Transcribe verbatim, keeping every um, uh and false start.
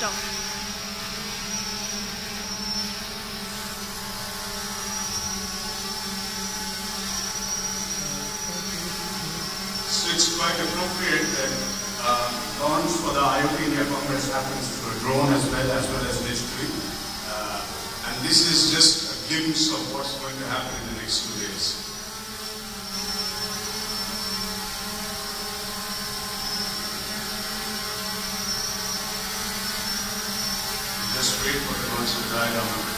system. So it's quite appropriate that uh, launch for the IoT India Congress happens through a drone as well as well as digitally. Uh, and this is just a glimpse of what's going to happen in the next two days. Just wait for the launch to die down.